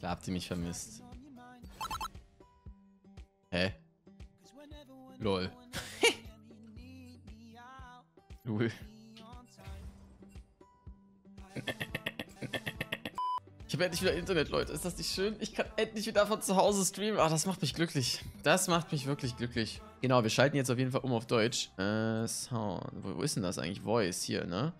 Klar habt ihr mich vermisst. Hä? Lol. Cool. Ich habe endlich wieder Internet, Leute. Ist das nicht schön? Ich kann endlich wieder von zu Hause streamen. Ach, das macht mich glücklich. Das macht mich wirklich glücklich. Genau, wir schalten jetzt auf jeden Fall um auf Deutsch. Sound. Wo ist denn das eigentlich? Voice hier, ne?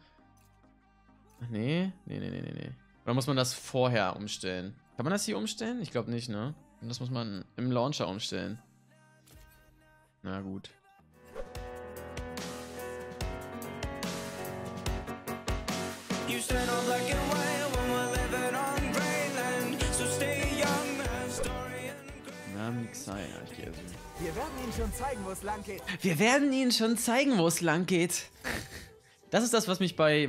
Nee. Nee. Oder muss man das vorher umstellen? Kann man das hier umstellen? Ich glaube nicht, ne? Und das muss man im Launcher umstellen. Na gut. Ich gehe jetzt. Wir werden Ihnen schon zeigen, wo es lang geht. Wir werden Ihnen schon zeigen, wo es lang geht. Das ist das, was mich bei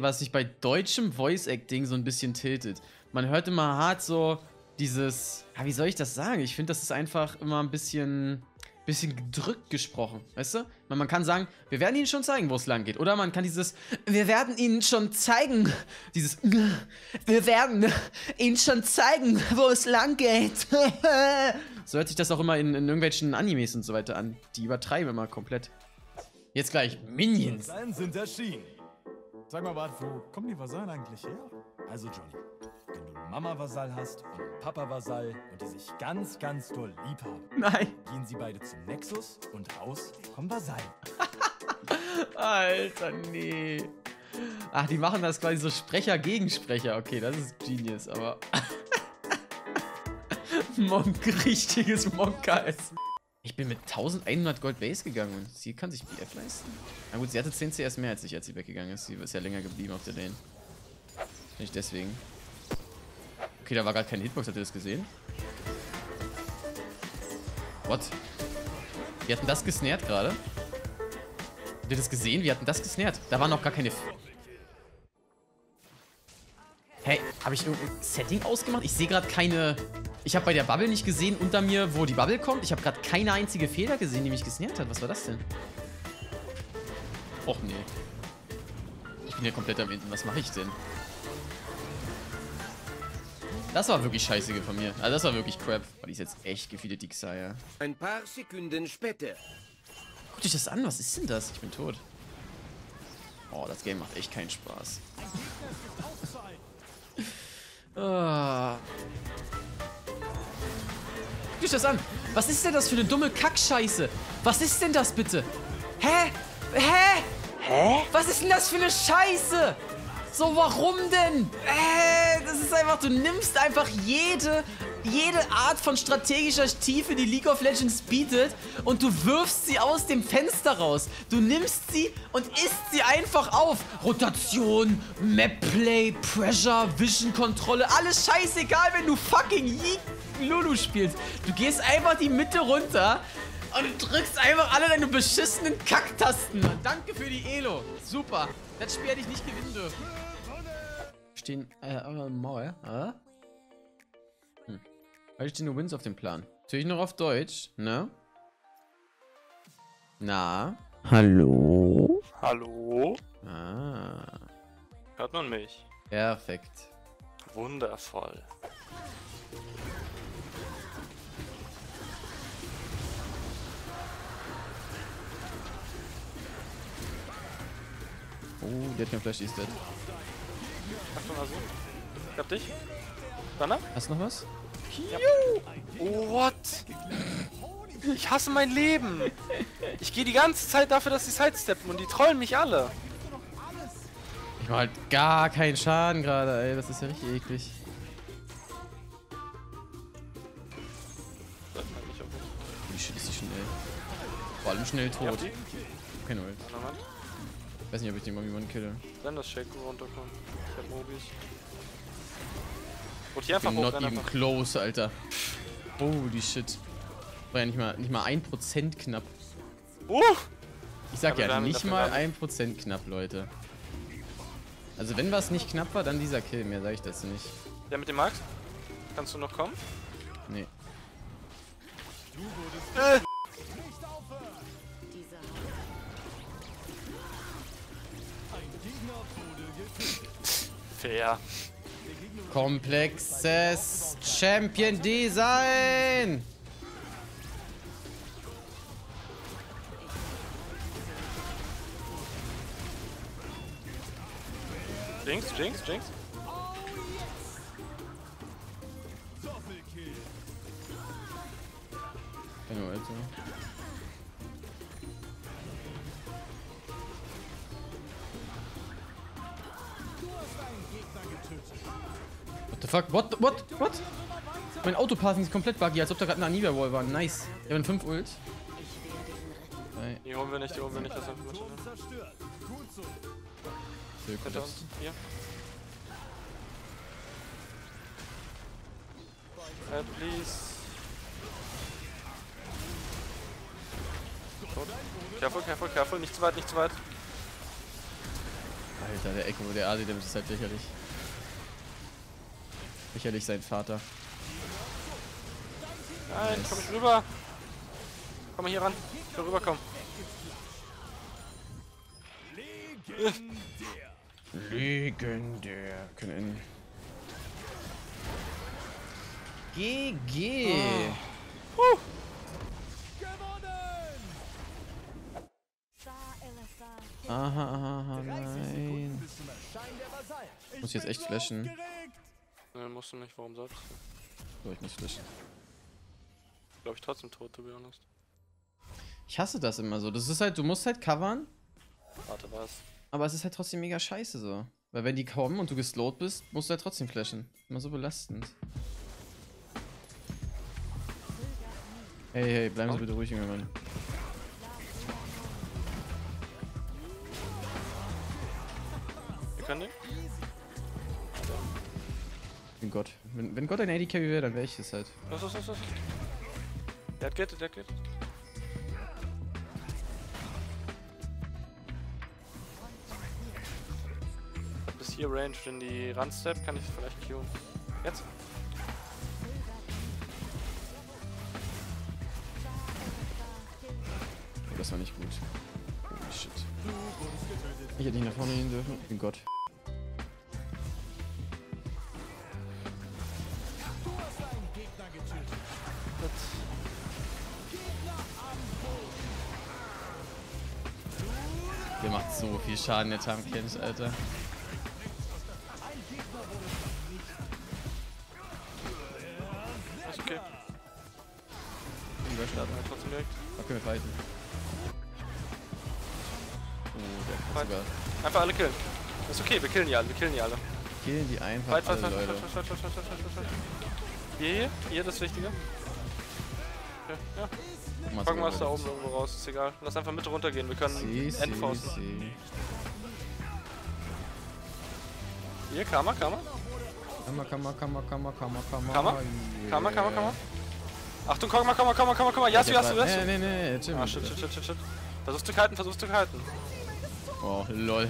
deutschem Voice Acting so ein bisschen tiltet. Man hört immer hart so dieses, ja, wie soll ich das sagen? Ich finde, das ist einfach immer ein bisschen gedrückt gesprochen, weißt du? Man kann sagen, wir werden Ihnen schon zeigen, wo es lang geht. Oder man kann dieses, wir werden Ihnen schon zeigen, dieses, wir werden Ihnen schon zeigen, wo es lang geht. So hört sich das auch immer in irgendwelchen Animes und so weiter an. Die übertreiben immer komplett. Jetzt gleich Minions. Vasallen sind erschienen. Sag mal, Bart, wo kommen die Vasallen eigentlich her? Also, Johnny, wenn du Mama-Vasall hast und Papa-Vasall und die sich ganz, ganz doll lieb haben, nein, gehen sie beide zum Nexus und raus vom Vasall. Alter, nee. Ach, die machen das quasi so Sprecher gegen Sprecher. Okay, das ist Genius, aber... Monk, richtiges Monk-Geist. Ich bin mit 1100 Gold Base gegangen und sie kann sich BF leisten. Na gut, sie hatte 10 CS mehr als ich, als sie weggegangen ist. Sie ist ja länger geblieben auf der Lane. Nicht deswegen. Okay, da war gerade keine Hitbox, habt ihr das gesehen? What? Wir hatten das gesnared gerade. Habt ihr das gesehen? Wir hatten das gesnared. Da waren noch gar keine... Hey, habe ich irgendein Setting ausgemacht? Ich sehe gerade keine... Ich habe bei der Bubble nicht gesehen, unter mir, wo die Bubble kommt. Ich habe gerade keine einzige Feder gesehen, die mich gesnärt hat. Was war das denn? Och, nee. Ich bin ja komplett am Ende. Was mache ich denn? Das war wirklich scheißige von mir. Also das war wirklich crap. Oh, die ist jetzt echt gefeedet, die Xayah. Ein paar Sekunden später. Guckt euch das an. Was ist denn das? Ich bin tot. Oh, das Game macht echt keinen Spaß. Ah... Guckt euch das an. Was ist denn das für eine dumme Kackscheiße? Was ist denn das bitte? Hä? Hä? Hä? Was ist denn das für eine Scheiße? So, warum denn? Das ist einfach, du nimmst einfach jede Art von strategischer Tiefe, die League of Legends bietet, und du wirfst sie aus dem Fenster raus. Du nimmst sie und isst sie einfach auf. Rotation, Mapplay, Pressure, Vision-Kontrolle, alles scheißegal, wenn du fucking Lulu spielst. Du gehst einfach die Mitte runter und drückst einfach alle deine beschissenen Kacktasten. Danke für die Elo. Super. Das Spiel hätte ich nicht gewinnen dürfen. Stehen Maul, weil ich nur Wins auf dem Plan. Natürlich noch auf Deutsch, ne? Na? Hallo? Hallo? Ah. Hört man mich? Perfekt. Wundervoll. Oh, der hat kein Flash, ist das. Ach, du mal so. Ich hab dich. Banner? Hast du noch was? Juhu! Oh, what? Ich hasse mein Leben. Ich gehe die ganze Zeit dafür, dass sie sidesteppen und die trollen mich alle. Ich mach halt gar keinen Schaden gerade, ey. Das ist ja richtig eklig. Wie shit ist die schnell? Vor allem schnell tot. Okay, null. Ich weiß nicht, ob ich den mal jemanden kille. Wenn das Shaco runterkommt. Ich hab Mobis. Und hier einfach not even close, Alter. Holy shit. War ja nicht mal 1% knapp. Ich sag ja, nicht mal 1% knapp, Leute. Also wenn was nicht knapp war, dann dieser Kill. Mehr sag ich dazu nicht. Ja, mit dem Max? Kannst du noch kommen? Nee. Fair. Komplexes Champion Design. Jinx, Jinx, Jinx. What the fuck? What? What? What? Mein Autopassing ist komplett buggy, als ob da gerade eine Anivia-Wall war. Nice. Wir haben 5 Ults. Die holen wir nicht, die holen wir nicht. Das haben wir schon. Ja. Please. Tot. Careful, careful, careful. Nicht zu weit, nicht zu weit. Alter, der Echo, der Asi, der ist halt lächerlich. Lächerlich sein Vater. Nein, nice. Komm ich rüber. Komm mal hier ran. Ich will rüberkommen. Legendär. Können enden. GG. Oh. Aha, aha, nein. Ich muss jetzt echt flashen. Ne, musst du nicht, warum sollst du? So, ich muss flashen. Glaube ich trotzdem tot, to be honest. Ich hasse das immer so. Das ist halt, du musst halt covern. Warte, was? Aber es ist halt trotzdem mega scheiße so. Weil wenn die kommen und du geslowt bist, musst du halt trotzdem flashen. Immer so belastend. Hey, hey, bleiben Sie bitte ruhig, junger Mann. Wir können den? Gott. Wenn Gott ein AD Carry wäre, dann wäre ich es halt. Los. Der hat gettet, der hat gettet. Bis hier Range, wenn die Run-Step kann ich vielleicht queuen. Jetzt! Oh, das war nicht gut. Oh shit. Ich hätte nicht nach vorne gehen dürfen. Bin Gott. Der macht so viel Schaden, der Tankkind, Alter. Ist okay. Wir starten halt trotzdem direkt. Okay, wir fighten. Oh, der sogar. Einfach alle killen. Das ist okay, wir killen die alle, wir killen die alle. Killen die einfach alle, Leute. Hier, das Wichtige. Okay, ja. Fangen wir es da oben irgendwo raus, ist egal. Lass einfach mit runtergehen, wir können Endfausten. Hier, Karma. Achtung, komm mal. Ja, nee, chill. Ah, shit. Versuchst du zu halten. Oh, lol.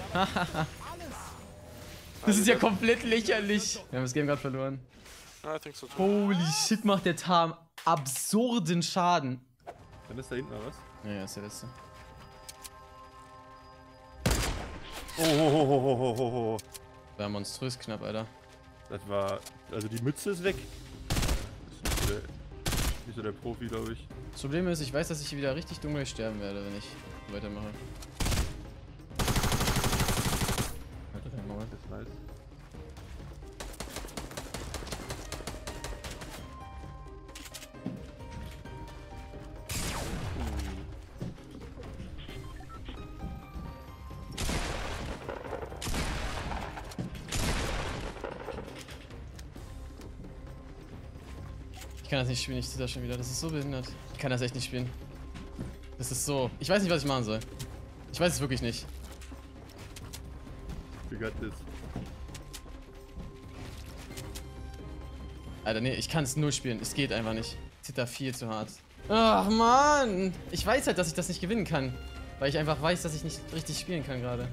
Das ist ja komplett lächerlich. Wir haben das Game gerade verloren. Holy shit, macht der Tarm absurden Schaden. Dann ist da hinten oder was? Ja, ist der letzte. Oh. War monströs knapp, Alter. Das war. Also die Mütze ist weg. Das ist nicht so der Profi, glaube ich. Das Problem ist, ich weiß, dass ich hier wieder richtig dunkel sterben werde, wenn ich weitermache. Alter, der Mauer ist nice. Ich kann das nicht spielen, ich zieh das schon wieder. Das ist so behindert. Ich kann das echt nicht spielen. Das ist so. Ich weiß nicht, was ich machen soll. Ich weiß es wirklich nicht. You got this. Alter, nee, ich kann es null spielen. Es geht einfach nicht. Ich zitter viel zu hart. Ach man! Ich weiß halt, dass ich das nicht gewinnen kann. Weil ich einfach weiß, dass ich nicht richtig spielen kann gerade.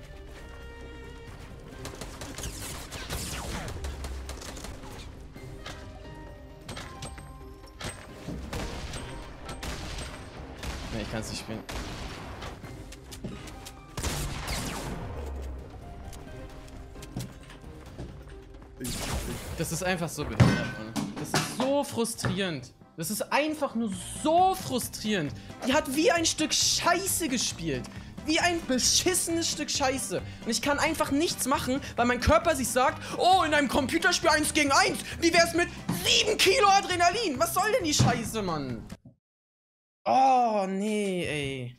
Ich kann es nicht spielen. Das ist einfach so behindert, Mann. Das ist so frustrierend. Das ist einfach nur so frustrierend. Die hat wie ein Stück Scheiße gespielt. Wie ein beschissenes Stück Scheiße. Und ich kann einfach nichts machen, weil mein Körper sich sagt, oh, in einem Computerspiel 1 gegen 1, wie wär's mit 7 Kilo Adrenalin? Was soll denn die Scheiße, Mann? Oh, nee, ey.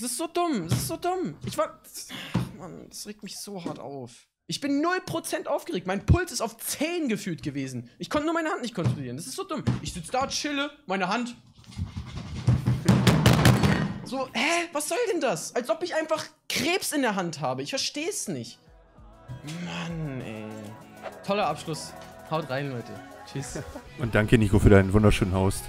Das ist so dumm, das ist so dumm. Ich war... Ach, Mann, das regt mich so hart auf. Ich bin 0% aufgeregt. Mein Puls ist auf 10 gefühlt gewesen. Ich konnte nur meine Hand nicht kontrollieren. Das ist so dumm. Ich sitze da, chille, meine Hand... So, hä? Was soll denn das? Als ob ich einfach Krebs in der Hand habe. Ich verstehe es nicht. Mann, ey. Toller Abschluss. Haut rein, Leute. Tschüss. Und danke, Nico, für deinen wunderschönen Host.